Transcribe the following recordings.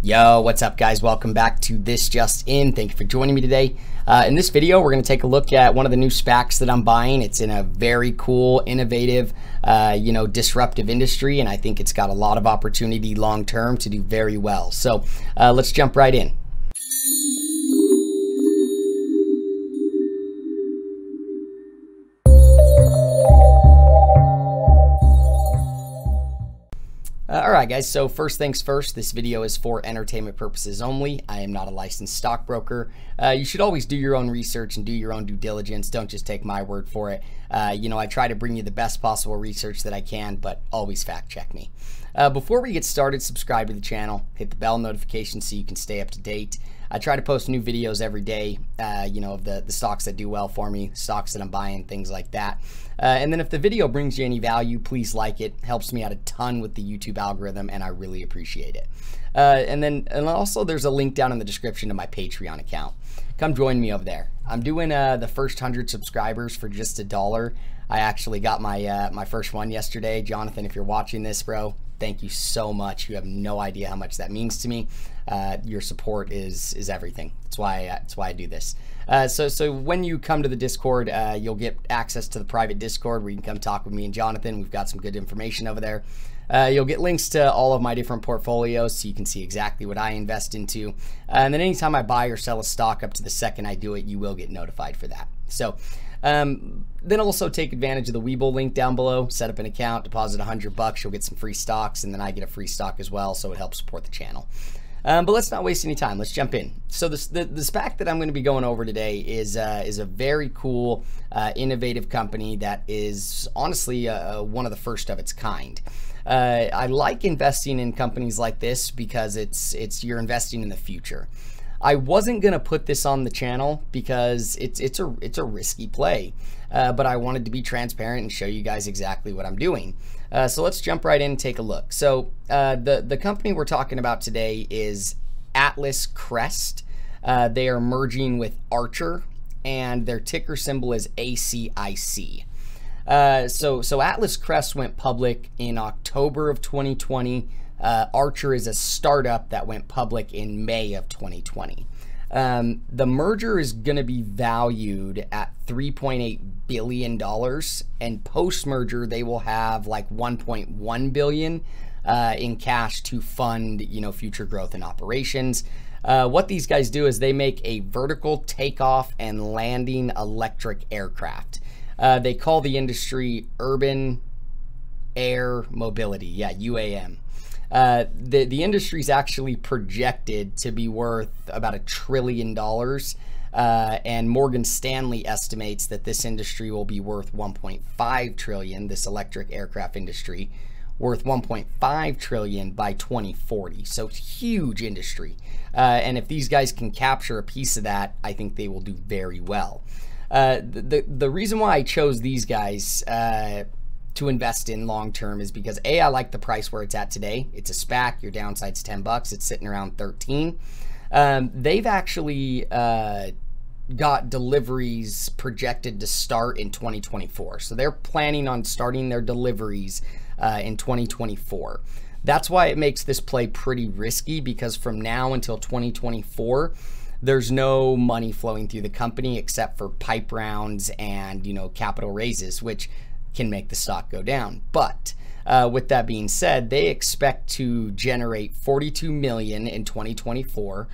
Yo, what's up guys? Welcome back to This Just In. Thank you for joining me today. In this video, we're going to take a look at one of the new SPACs that I'm buying. It's in a very cool, innovative, disruptive industry, and I think it's got a lot of opportunity long term to do very well. So let's jump right in. All right, guys, so first things first, this video is for entertainment purposes only. I am not a licensed stockbroker. You should always do your own research and do your own due diligence. Don't just take my word for it. I try to bring you the best possible research that I can, but always fact check me. Before we get started, subscribe to the channel, hit the bell notification so you can stay up to date. I try to post new videos every day, of the stocks that do well for me, stocks that I'm buying, things like that. And then if the video brings you any value, please like it. Helps me out a ton with the YouTube algorithm, and I really appreciate it. And also there's a link down in the description to my Patreon account. Come join me over there. I'm doing the first 100 subscribers for just $1. I actually got my my first one yesterday. Jonathan, if you're watching this, bro, thank you so much. You have no idea how much that means to me. Your support is everything. That's why I do this. So when you come to the Discord, you'll get access to the private Discord where you can come talk with me and Jonathan. We've got some good information over there. You'll get links to all of my different portfolios so you can see exactly what I invest into. And then anytime I buy or sell a stock up to the second I do it, you will get notified for that. So then also take advantage of the Webull link down below, set up an account, deposit $100, you'll get some free stocks, and then I get a free stock as well, so it helps support the channel. But let's not waste any time. Let's jump in. So the SPAC that I'm going to be going over today is a very cool, innovative company that is honestly one of the first of its kind. I like investing in companies like this because it's you're investing in the future. I wasn't going to put this on the channel because it's a risky play, but I wanted to be transparent and show you guys exactly what I'm doing. So let's jump right in and take a look. So the company we're talking about today is Atlas Crest. They are merging with Archer, and their ticker symbol is ACIC. So Atlas Crest went public in October of 2020. Archer is a startup that went public in May of 2020. The merger is going to be valued at $3.8 billion, and post-merger they will have like $1.1 billion in cash to fund, future growth and operations. What these guys do is they make a vertical takeoff and landing electric aircraft. They call the industry urban air mobility, yeah, UAM. The industry's actually projected to be worth about $1 trillion, and Morgan Stanley estimates that this industry will be worth 1.5 trillion, this electric aircraft industry, worth 1.5 trillion by 2040. So huge industry. And if these guys can capture a piece of that, I think they will do very well. The reason why I chose these guys, to invest in long term is because A, I like the price where it's at today. It's a SPAC, your downside's $10, it's sitting around 13. They've actually got deliveries projected to start in 2024. So they're planning on starting their deliveries in 2024. That's why it makes this play pretty risky, because from now until 2024, there's no money flowing through the company except for pipe rounds and capital raises, which can make the stock go down. But with that being said, they expect to generate $42 million in 2024,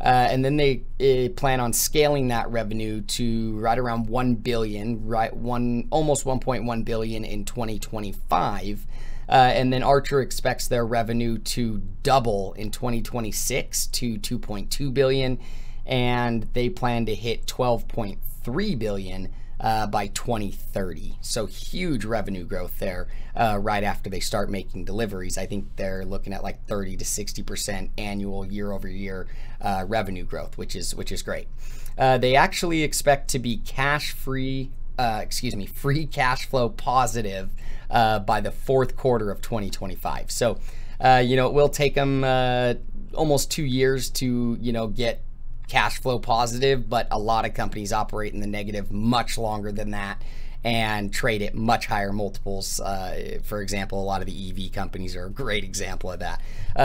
and then they plan on scaling that revenue to right around $1 billion, almost $1.1 billion in 2025, and then Archer expects their revenue to double in 2026 to $2.2 billion, and they plan to hit $12.3 billion by 2030. So huge revenue growth there right after they start making deliveries. I think they're looking at like 30 to 60% annual year-over-year revenue growth, which is great. They actually expect to be free cash flow positive by the fourth quarter of 2025. So it will take them almost 2 years to get cash flow positive, but a lot of companies operate in the negative much longer than that and trade at much higher multiples. For example, a lot of the EV companies are a great example of that.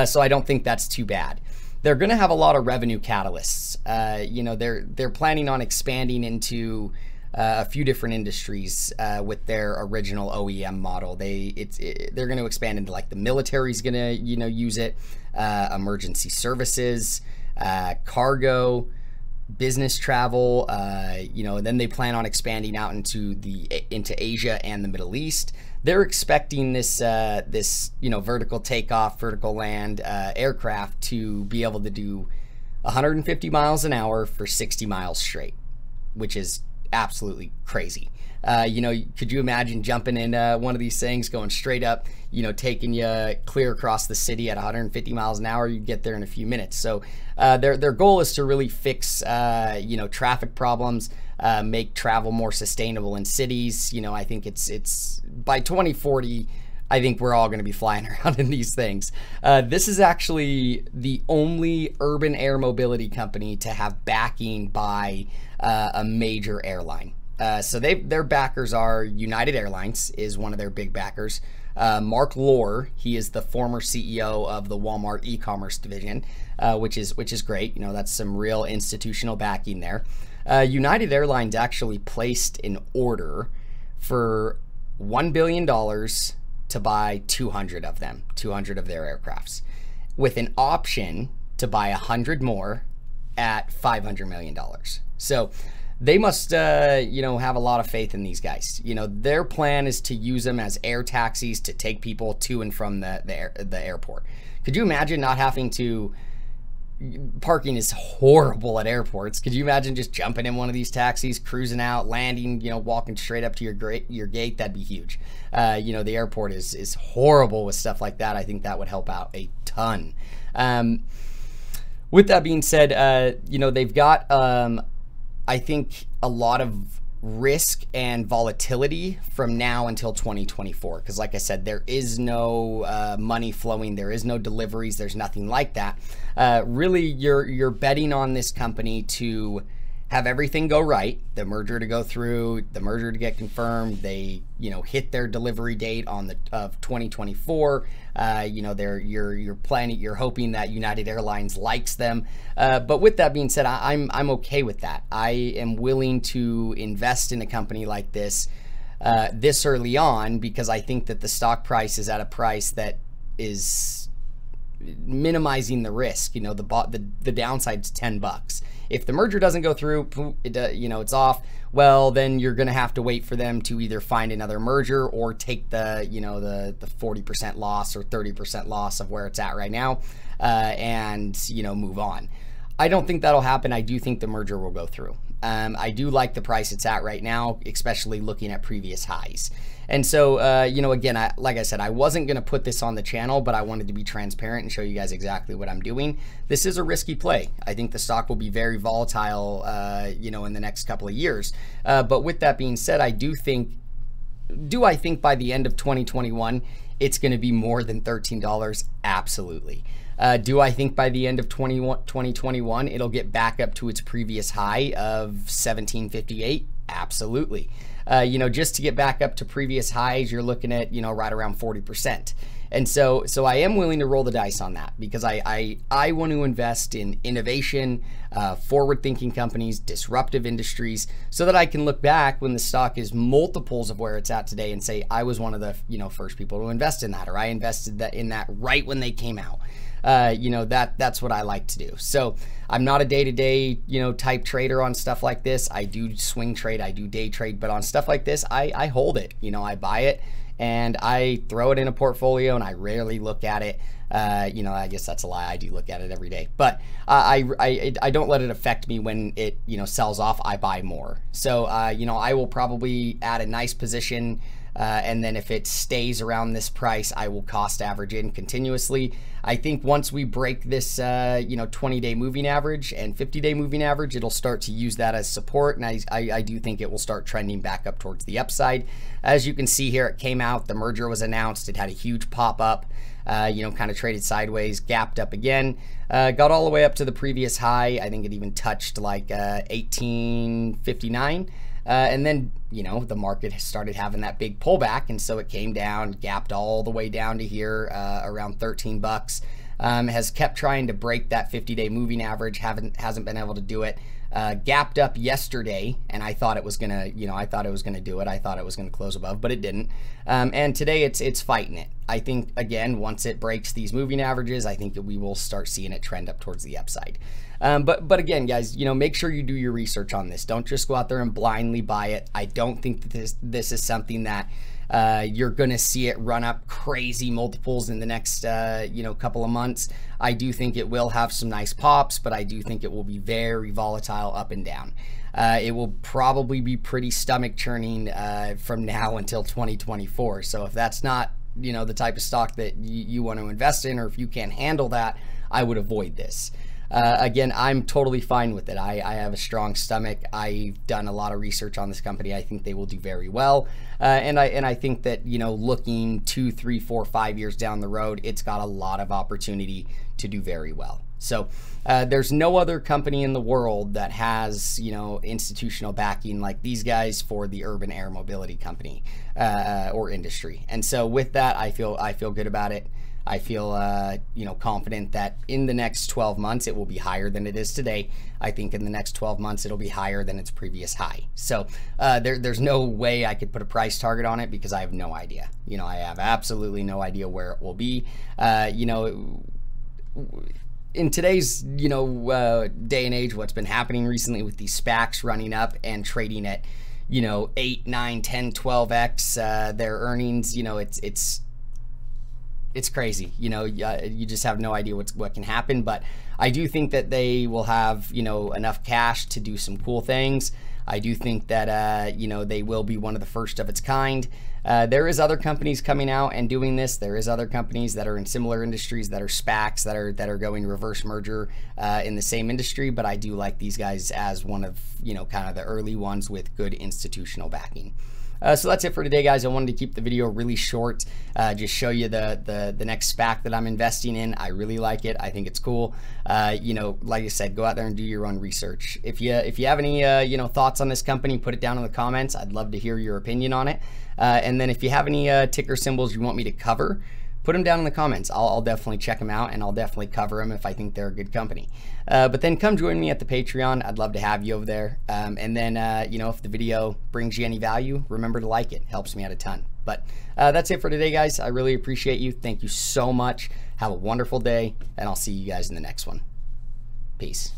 So I don't think that's too bad. they're going to have a lot of revenue catalysts. You know, they're planning on expanding into a few different industries with their original OEM model. They're going to expand into, like, the military's going to, you know, use it, emergency services, cargo, business travel, you know, and then they plan on expanding out into Asia and the Middle East. They're expecting this this, you know, vertical takeoff, vertical land aircraft to be able to do 150 miles an hour for 60 miles straight, which is absolutely crazy. You know, could you imagine jumping in one of these things, going straight up, you know, taking you clear across the city at 150 miles an hour? You'd get there in a few minutes. So their goal is to really fix, you know, traffic problems, make travel more sustainable in cities. You know, I think it's by 2040, I think we're all going to be flying around in these things. This is actually the only urban air mobility company to have backing by a major airline. So their backers are United Airlines is one of their big backers. Mark Lore, he is the former CEO of the Walmart e-commerce division, which is great. You know, that's some real institutional backing there. United Airlines actually placed an order for $1 billion to buy 200 of their aircrafts, with an option to buy 100 more at $500 million. So they must, you know, have a lot of faith in these guys. You know, their plan is to use them as air taxis to take people to and from the airport. Could you imagine not having to? Parking is horrible at airports. Could you imagine just jumping in one of these taxis, cruising out, landing, you know, walking straight up to your gate? That'd be huge. You know, the airport is horrible with stuff like that. I think that would help out a ton. With that being said, you know, they've got, I think, a lot of risk and volatility from now until 2024, because like I said, there is no money flowing, there is no deliveries, there's nothing like that. Really, you're betting on this company to have everything go right, the merger to go through, the merger to get confirmed, they, you know, hit their delivery date on the of 2024. You know, you're planning, you're hoping that United Airlines likes them. But with that being said, I'm okay with that. I am willing to invest in a company like this this early on, because I think that the stock price is at a price that is minimizing the risk. You know, the downside's $10. If the merger doesn't go through, you know, it's off. Well, then you're going to have to wait for them to either find another merger or take the, you know, the 40% loss or 30% loss of where it's at right now, and, you know, move on. I don't think that'll happen. I do think the merger will go through. I do like the price it's at right now, especially looking at previous highs. And so, you know, again, like I said, I wasn't going to put this on the channel, but I wanted to be transparent and show you guys exactly what I'm doing. This is a risky play. I think the stock will be very volatile, you know, in the next couple of years. But with that being said, I do think by the end of 2021, it's going to be more than $13? Absolutely. Do I think by the end of 2021, it'll get back up to its previous high of $17.58? Absolutely. You know, just to get back up to previous highs, you're looking at, you know, right around 40%. And so I am willing to roll the dice on that, because I want to invest in innovation, forward-thinking companies, disruptive industries, so that I can look back when the stock is multiples of where it's at today and say, I was one of the, you know, first people to invest in that, or I invested in that right when they came out. You know, that's what I like to do. So I'm not a day-to-day, you know, type trader on stuff like this. I do swing trade, I do day trade, but on stuff like this, I hold it. You know, I buy it and I throw it in a portfolio, and I rarely look at it. You know, I guess that's a lie. I do look at it every day, but I don't let it affect me. When it, you know, sells off, I buy more. So, you know, I will probably add a nice position. And then if it stays around this price, I will cost average in continuously. I think once we break this, you know, 20-day moving average and 50-day moving average, it'll start to use that as support. And I do think it will start trending back up towards the upside. As you can see here, it came out, the merger was announced, it had a huge pop up, you know, kind of traded sideways, gapped up again, got all the way up to the previous high. I think it even touched like 1859. And then, you know, the market started having that big pullback, and so it came down, gapped all the way down to here, around $13. has kept trying to break that 50-day moving average, hasn't been able to do it. Gapped up yesterday, and I thought it was gonna, I thought it was gonna do it. I thought it was gonna close above, but it didn't. And today it's fighting it. I think again, once it breaks these moving averages, I think that we will start seeing it trend up towards the upside. But again, guys, make sure you do your research on this. Don't just go out there and blindly buy it. I don't think that this is something that you're gonna see it run up crazy multiples in the next couple of months. I do think it will have some nice pops, but I do think it will be very volatile up and down. It will probably be pretty stomach churning from now until 2024. So if that's not the type of stock that you want to invest in, or if you can't handle that, I would avoid this. Again, I'm totally fine with it. I have a strong stomach. I've done a lot of research on this company. I think they will do very well. And I think that, looking 2, 3, 4, 5 years down the road, it's got a lot of opportunity to do very well. So there's no other company in the world that has, institutional backing like these guys for the urban air mobility company or industry. And so with that, I feel good about it. I feel, confident that in the next 12 months, it will be higher than it is today. I think in the next 12 months, it'll be higher than its previous high. So there's no way I could put a price target on it because I have no idea. I have absolutely no idea where it will be. In today's, day and age, what's been happening recently with these SPACs running up and trading at, 8, 9, 10, 12x their earnings, it's crazy, you just have no idea what can happen. But I do think that they will have, enough cash to do some cool things. I do think that, they will be one of the first of its kind. There is other companies coming out and doing this. There is other companies that are in similar industries that are SPACs that are going reverse merger in the same industry. But I do like these guys as one of, kind of the early ones with good institutional backing. So that's it for today, guys. I wanted to keep the video really short, just show you the next SPAC that I'm investing in. I really like it. I think it's cool. Like I said, go out there and do your own research. If you have any thoughts on this company, put it down in the comments. I'd love to hear your opinion on it. And then if you have any ticker symbols you want me to cover, put them down in the comments. I'll definitely check them out, and I'll definitely cover them if I think they're a good company. But then come join me at the Patreon. I'd love to have you over there. And then, if the video brings you any value, remember to like it. Helps me out a ton. But that's it for today, guys. I really appreciate you. Thank you so much. Have a wonderful day, and I'll see you guys in the next one. Peace.